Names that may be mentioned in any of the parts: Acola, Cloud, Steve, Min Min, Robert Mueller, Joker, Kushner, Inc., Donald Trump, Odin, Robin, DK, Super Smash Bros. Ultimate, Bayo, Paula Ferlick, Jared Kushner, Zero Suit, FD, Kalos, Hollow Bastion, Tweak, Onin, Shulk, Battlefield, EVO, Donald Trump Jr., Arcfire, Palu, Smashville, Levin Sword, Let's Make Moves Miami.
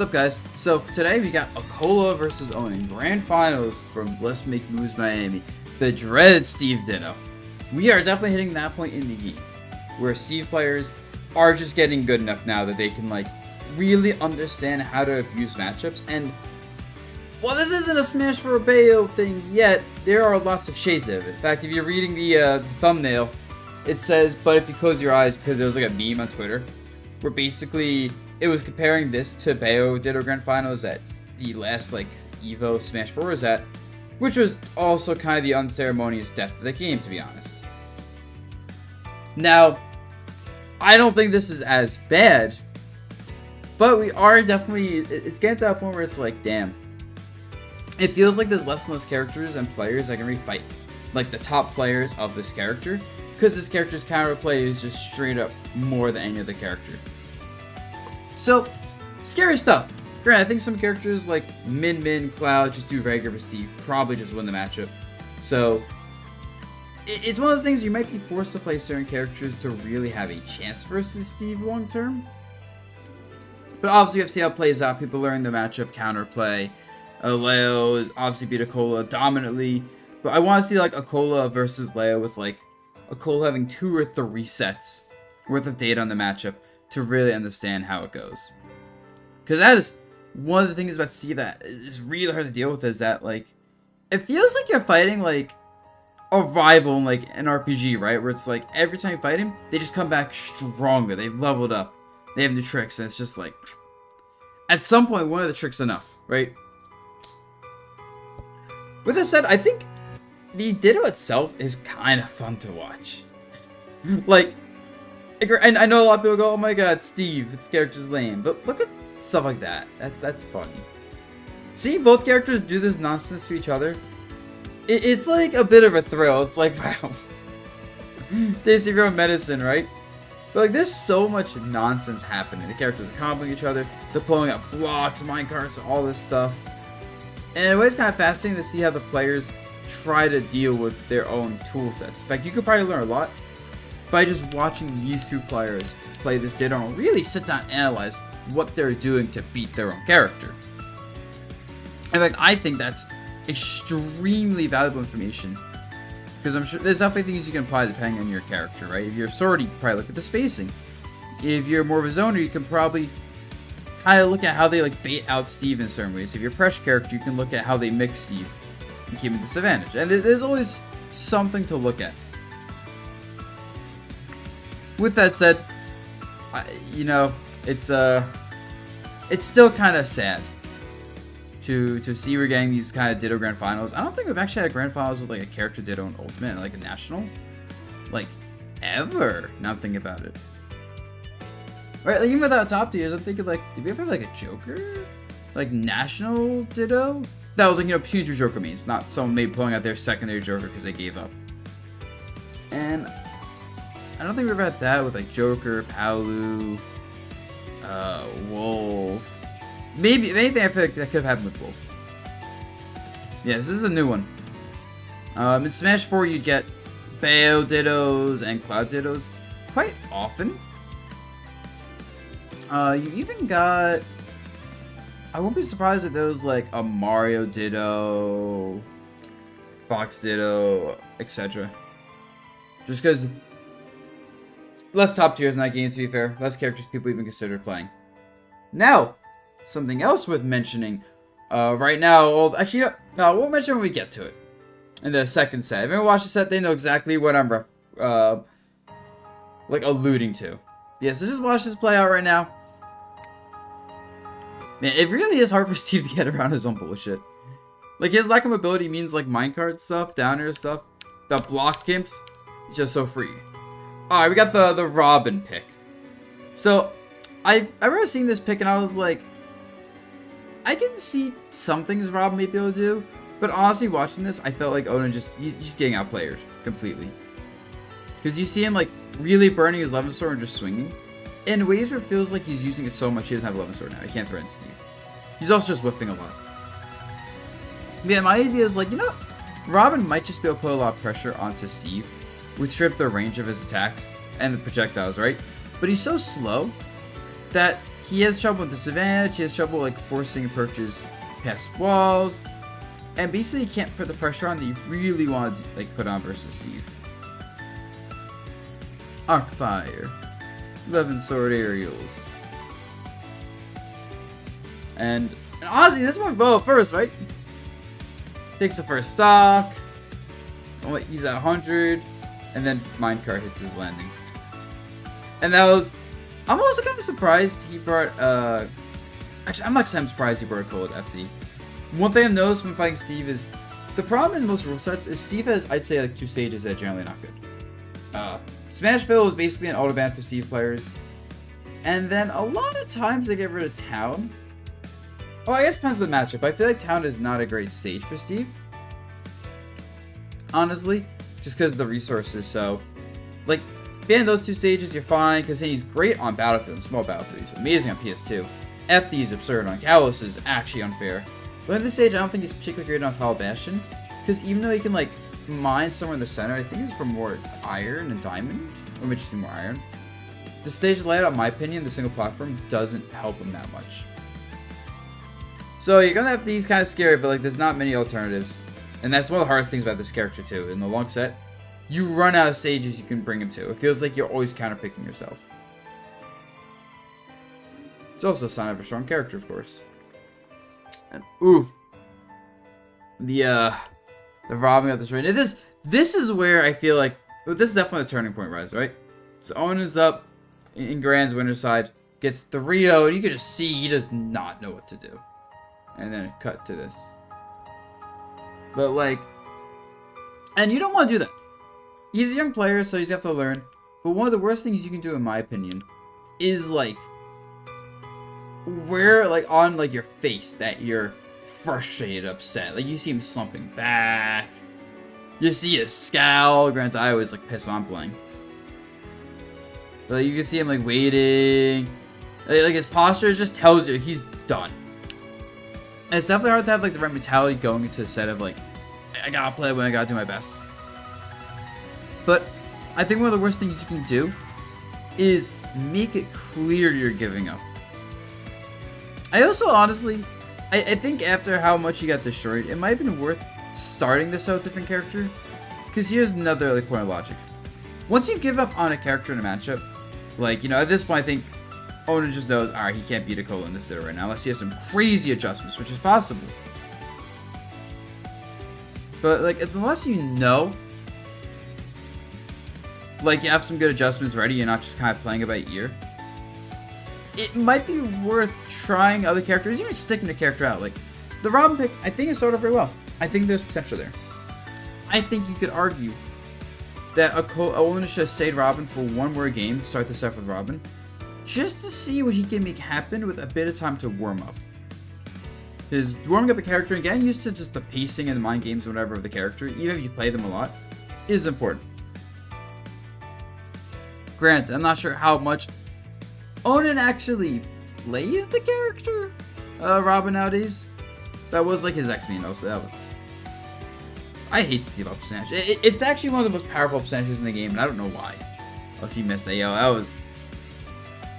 What's up, guys? So today we got Acola versus Onin Grand Finals from Let's Make Moves Miami, the dreaded Steve Ditto. We are definitely hitting that point in the game where Steve players are just getting good enough now that they can like really understand how to abuse matchups. And while this isn't a Smash 4 Bayo thing yet, there are lots of shades of it. In fact, if you're reading the thumbnail, it says, "But if you close your eyes," because there was like a meme on Twitter where basically it was comparing this to Bayo Ditto Grand Finals that the last like EVO Smash 4 was at, which was also kind of the unceremonious death of the game, to be honest. Now, I don't think this is as bad, but we are definitely, it's getting to that point where it's like, damn, it feels like there's less and less characters and players that can refight like the top players of this character, because this character's counterplay is just straight up more than any other character. So, scary stuff. Granted, I think some characters like Min Min, Cloud, just do regular for Steve, probably just win the matchup. So, it's one of those things you might be forced to play certain characters to really have a chance versus Steve long term. But obviously, we have to see how it plays out. People learn the matchup, counterplay. Leo obviously beat Acola dominantly. But I want to see like Acola versus Leo with like Acola having 2 or 3 sets worth of data on the matchup to really understand how it goes. Because that is one of the things about Steve that is really hard to deal with, is that, like, it feels like you're fighting, like, a rival in, like, an RPG, right? Where it's, like, every time you fight him, they just come back stronger. They've leveled up. They have new tricks, and it's just, like, at some point, one of the tricks enough, right? With that said, I think the Ditto itself is kind of fun to watch. Like, and I know a lot of people go, "Oh my god, Steve, this character's lame." But look at stuff like that. That's funny. Seeing both characters do this nonsense to each other, it's like a bit of a thrill. It's like, wow. Taste of your own medicine, right? But like, there's so much nonsense happening. The characters are comboing each other. They're pulling up blocks, minecarts, all this stuff. And in a way, it's kind of fascinating to see how the players try to deal with their own tool sets. In fact, you could probably learn a lot by just watching these two players play this Ditto and really sit down and analyze what they're doing to beat their own character. In fact, I think that's extremely valuable information, because I'm sure there's definitely things you can apply depending on your character, right? If you're a sword, you can probably look at the spacing. If you're more of a zoner, you can probably kind of look at how they like bait out Steve in certain ways. If you're a pressure character, you can look at how they mix Steve and keep him at disadvantage. And there's always something to look at. With that said, you know, it's still kind of sad to see we're getting these kind of Ditto Grand Finals. I don't think we've actually had a Grand Finals with like a character Ditto and Ultimate, like a national, like ever. Now I'm thinking about it. Right, like, even without top tiers, I'm thinking like, did we ever have like a Joker, like national Ditto? That was like, you know, future Joker means, not someone maybe pulling out their secondary Joker because they gave up. And I don't think we ever had that with like Joker, Palu, Wolf. Maybe anything I feel like that could have happened with Wolf. Yeah, this is a new one. In Smash 4, you'd get Bayo Dittos and Cloud Dittos quite often. You even got, I won't be surprised if there was like a Mario Ditto, Fox Ditto, etc. Just because. Less top tiers in that game, to be fair. Less characters people even consider playing. Now, something else worth mentioning. Right now, actually, no, we'll mention when we get to it. In the second set. If anyone watched the set, they know exactly what I'm like alluding to. Yeah, so just watch this play out right now. Man, it really is hard for Steve to get around his own bullshit. Like, his lack of ability means, like, minecart stuff, down air stuff. The block gimps, it's just so free. Alright, we got the Robin pick. So, I remember seeing this pick and I was like, I can see some things Robin may be able to do, but honestly, watching this, I felt like Odin he's getting outplayed completely. Because you see him like really burning his Levin Sword and just swinging in ways where it feels like he's using it so much he doesn't have Levin Sword now. He can't threaten Steve. He's also just whiffing a lot. Yeah, my idea is like, you know, Robin might just be able to put a lot of pressure onto Steve. We stripped the range of his attacks and the projectiles, right? But he's so slow that He has trouble with disadvantage, he has trouble like forcing approaches past walls, and basically you can't put the pressure on that you really want to like put on versus Steve. Arcfire, Levin Sword aerials, and honestly this one Bayo first, right? Takes the first stock, he's at 100, and then Minecart hits his landing. And that was, I'm also kind of surprised he brought, actually I'm not saying I'm surprised he brought Acola to FD. One thing I've noticed when fighting Steve is, the problem in most rule sets is Steve has, I'd say, like two stages that are generally not good. Smashville is basically an auto ban for Steve players, and then a lot of times they get rid of Town. Oh, I guess it depends on the matchup, but I feel like Town is not a great stage for Steve, honestly, just because of the resources. So, like, ban those two stages, you're fine, because he's great on Battlefield and small Battlefield. He's amazing on PS2. FD is absurd on Kalos is actually unfair. But at this stage, I don't think he's particularly great on Hollow Bastion, because even though he can, like, mine somewhere in the center, I think it's for more iron and diamond, or maybe just more iron. The stage layout, in my opinion, the single platform doesn't help him that much. So you're gonna have these kind of scary, but like there's not many alternatives, and that's one of the hardest things about this character too. In the long set, you run out of stages you can bring him to. It feels like you're always counterpicking yourself. It's also a sign of a strong character, of course. And, ooh, the Robin got this right. This is where I feel like this is definitely a turning point, rise, right? So Onin is up in Grand's winner side, gets the Rio, and you can just see he does not know what to do. And then cut to this. But like, and you don't want to do that. He's a young player, so he's gonna have to learn. But one of the worst things you can do, in my opinion, is like wear like on like your face that you're frustrated, upset. Like you see him slumping back. You see his scowl. Granted, I was like pissed when I'm playing. But like, you can see him like waiting. Like his posture just tells you he's done. And it's definitely hard to have like the right mentality going into a set of like, I gotta play when I gotta do my best. But I think one of the worst things you can do is make it clear you're giving up. I also honestly, I think after how much he got destroyed, it might have been worth starting this out with a different character. Because here's another like point of logic. Once you give up on a character in a matchup, like, you know, at this point I think Onin just knows, alright, he can't beat Acola in this duel right now, unless he has some crazy adjustments, which is possible. But, like, it's unless you know, like, you have some good adjustments ready, you're not just kind of playing it by ear, it might be worth trying other characters, even sticking the character out. Like, the Robin pick, I think it started very well. I think there's potential there. I think you could argue that Onin should have stayed Robin for one more game, start this off with Robin, just to see what he can make happen with a bit of time to warm up. Because warming up a character and getting used to just the pacing and the mind games and whatever of the character, even if you play them a lot, is important. Granted, I'm not sure how much Onin actually plays the character Robin nowadays. That was like his X-Men also. That was... I hate Steve up smash. It's actually one of the most powerful up smashes in the game, and I don't know why. Unless he missed AO. That was...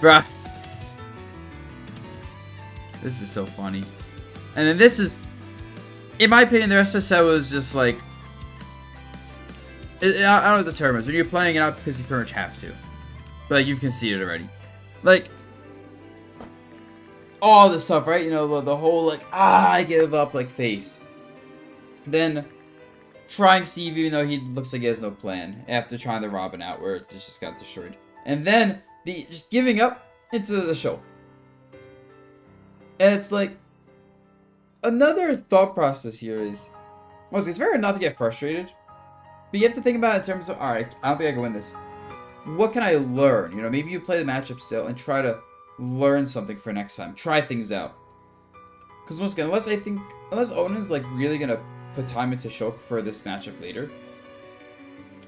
Bruh. This is so funny. And then this is, in my opinion, the rest of the set was just like, I don't know what the term is. When you're playing it out because you pretty much have to. But like, you've conceded already. Like, all this stuff, right? You know, the whole like, I give up, like, face. Then, trying Steve, even though he looks like he has no plan. After trying the Robin out where it just got destroyed. And then... just giving up into the Shulk. And it's like, another thought process here is, well, it's fair not to get frustrated, but you have to think about it in terms of, alright, I don't think I can win this. What can I learn? You know, maybe you play the matchup still and try to learn something for next time. Try things out. Because once again, unless Onin's like really going to put time into Shulk for this matchup later,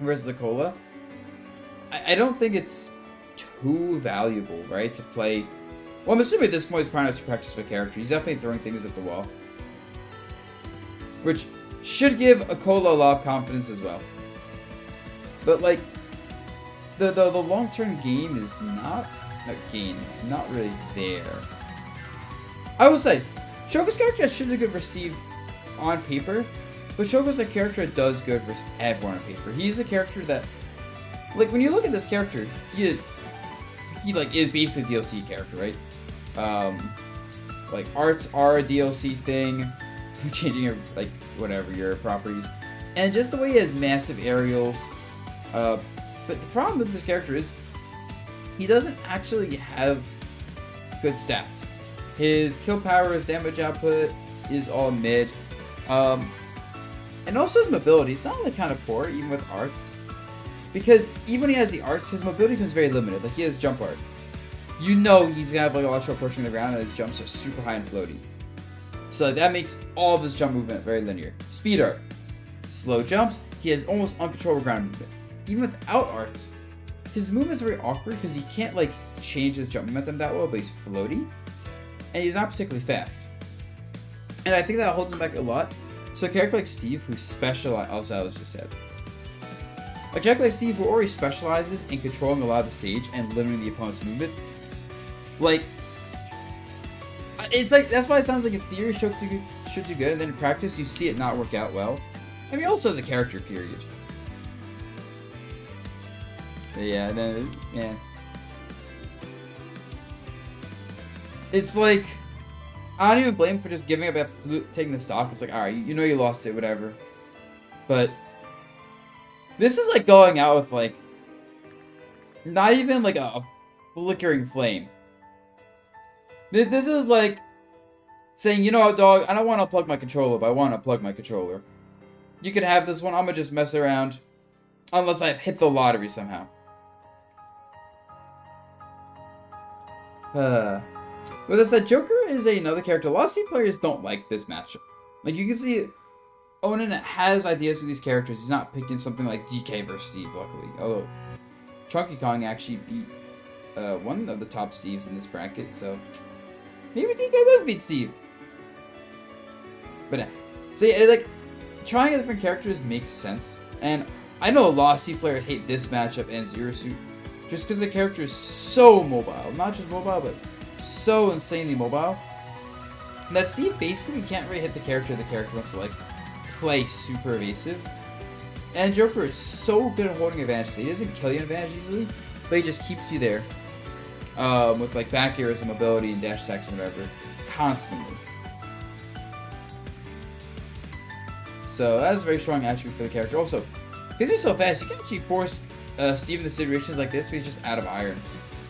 versus Acola, I don't think it's too valuable, right, to play. Well, I'm assuming at this point he's probably not to practice for character. He's definitely throwing things at the wall, which should give Acola a lot of confidence as well. But like, the long-term game is not again, not really there. I will say, Shogo's character should do good for Steve on paper, but Shogo's a character that does good for everyone on paper. He's a character that, like, when you look at this character, he is basically a DLC character, right? Like, arts are a DLC thing, changing your, like, whatever, your properties. And just the way he has massive aerials, but the problem with this character is he doesn't actually have good stats. His kill power, his damage output is all mid. And also his mobility is not only kind of poor, even with arts. Because even when he has the arts, his mobility becomes very limited. Like, he has jump art. You know he's going to have, like, a lot of trouble pushing the ground, and his jumps are super high and floaty. So that makes all of his jump movement very linear. Speed art. Slow jumps. He has almost uncontrollable ground movement. Even without arts, his movement is very awkward because he can't, like, change his jump momentum that well, but he's floaty. And he's not particularly fast. And I think that holds him back a lot. So a character like Steve, who specializes, I was just said. A character like Steve, who already specializes in controlling a lot of the stage and limiting the opponent's movement. Like, it's like, that's why it sounds like in theory should do good, and then in practice you see it not work out well. I mean, also as a character, period. Yeah, no, yeah. It's like, I don't even blame him for just giving up after taking the stock. It's like, alright, you know you lost it, whatever. But this is like going out with, like, not even like a flickering flame. This is like saying, you know what, dog, I don't want to unplug my controller, but I want to unplug my controller. You can have this one, I'm going to just mess around. Unless I hit the lottery somehow. With us, that Joker is another character. A lot of C players don't like this matchup. Like, you can see Onin has ideas with these characters. He's not picking something like DK versus Steve, luckily. Although, Chunky Kong actually beat one of the top Steves in this bracket, so maybe DK does beat Steve. But, so yeah, like, trying different characters makes sense. And I know a lot of C players hate this matchup and Zero Suit just because the character is so mobile. Not just mobile, but so insanely mobile that Steve basically can't really hit the character. The character wants to, like, play super evasive, and Joker is so good at holding advantage that he doesn't kill you in advantage easily, but he just keeps you there with, like, back airs and mobility and dash attacks and whatever constantly. So that's a very strong attribute for the character. Also, because he's so fast, you can actually force Steve into situations like this where he's just out of iron,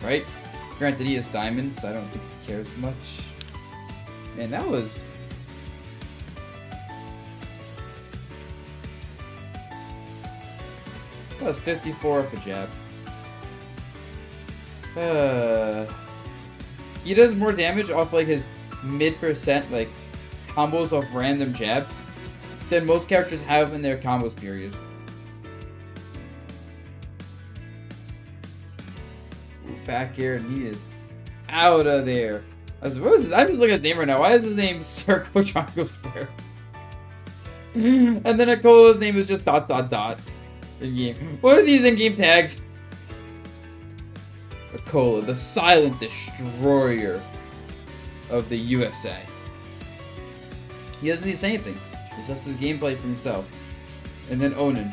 right? Granted, he is diamond, so I don't think he cares much. Man, that was... that was 54 up a jab. He does more damage off, like, his mid-percent, like, combos off random jabs than most characters have in their combos, period. Back air, and he is out of there. I was, what is it? I'm just looking at his name right now. Why is his name Circle Triangle Square? And then Acola's name is just dot dot dot in game. What are these in game tags? Acola, the silent destroyer of the USA. He doesn't need to say anything. He's just his gameplay for himself. And then Onin.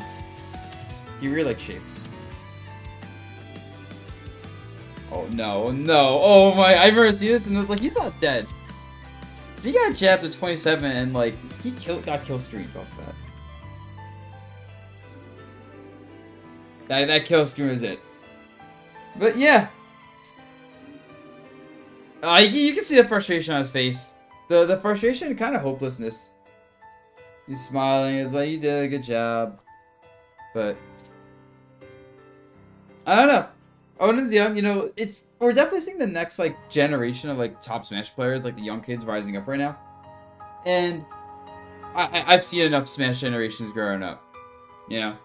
He really likes shapes. Oh, no, no. Oh, my. I remember seeing this, and I was like, he's not dead. He got jabbed at 27, and, like, he got kill streamed off that. That kill stream is it. But, yeah. You can see the frustration on his face. The frustration and kind of hopelessness. He's smiling. It's like, you did a good job. But I don't know. Onin's young, you know, it's, we're definitely seeing the next, like, generation of, like, top Smash players, like the young kids rising up right now. And I've seen enough Smash generations growing up, you know.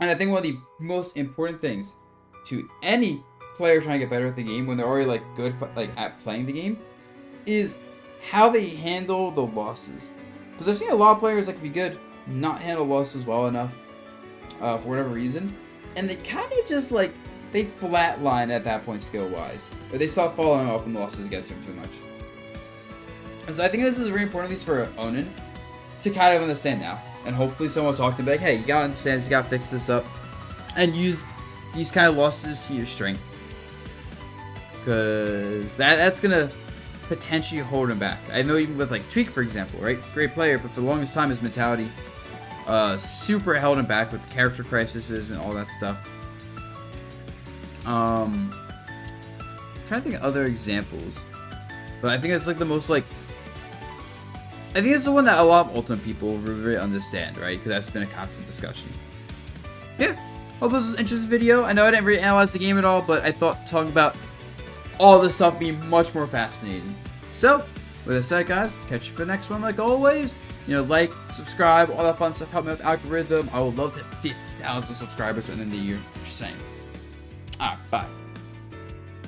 And I think one of the most important things to any player trying to get better at the game when they're already, like, good, like, at playing the game is how they handle the losses. Because I've seen a lot of players that can be good not handle losses well enough for whatever reason. And they kind of just, like, they flatlined at that point skill-wise, but they stopped falling off and the losses get to him too much. And so I think this is really important, at least for Onin, to kind of understand now. And hopefully someone will talk to him like, hey, you gotta understand this, you gotta fix this up. And use these kind of losses to your strength. Because that's gonna potentially hold him back. I know even with like Tweak, for example, right? Great player, but for the longest time his mentality super held him back with the character crises and all that stuff. I'm trying to think of other examples, but I think it's like the most like, I think it's the one that a lot of Ultimate people really understand, right? Because that's been a constant discussion. Yeah, hope this was an interesting video. I know I didn't really analyze the game at all, but I thought talking about all this stuff would be much more fascinating. So, with that said, guys, catch you for the next one like always. You know, like, subscribe, all that fun stuff, help me with algorithm. I would love to hit 50,000 subscribers within the year. Just saying. Alright, bye.